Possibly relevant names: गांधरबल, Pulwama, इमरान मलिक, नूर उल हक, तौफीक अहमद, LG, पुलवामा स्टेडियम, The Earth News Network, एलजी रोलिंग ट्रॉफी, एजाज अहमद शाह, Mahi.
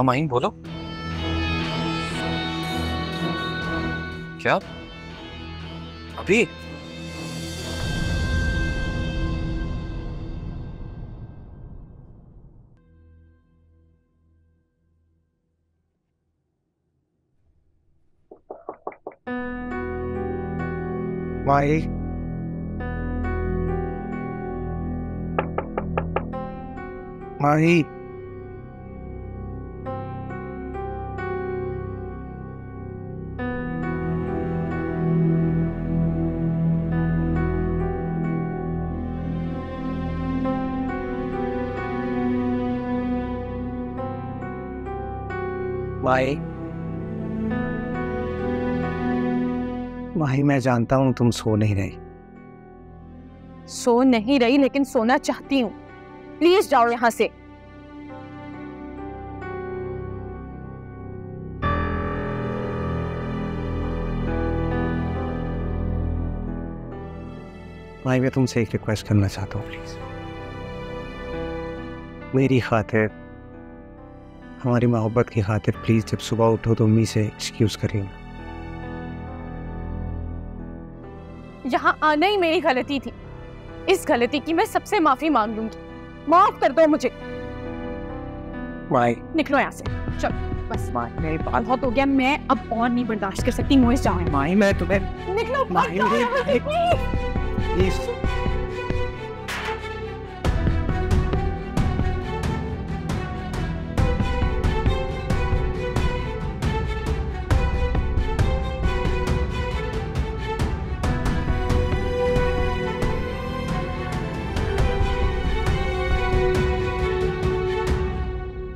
हाँ माही बोलो। क्या अभी? माही माही माही माही, मैं जानता हूं तुम सो नहीं रही लेकिन सोना चाहती हूं। प्लीज जाओ यहां से। माही, मैं तुमसे एक रिक्वेस्ट करना चाहता हूं, प्लीज मेरी खातिर, हमारी मोहब्बत की खातिर प्लीज जब सुबह उठो तो अम्मी से एक्सक्यूज करिए। यहाँ आना ही मेरी गलती थी। इस गलती की मैं सबसे माफी मांग लूंगी। माफ कर दो मुझे। निकलो यहाँ से। चलो बस, मेरे बाल बहुत हो गया, मैं अब और नहीं बर्दाश्त कर सकती। मुझे जाओ। मैं तुम्हें निकलो।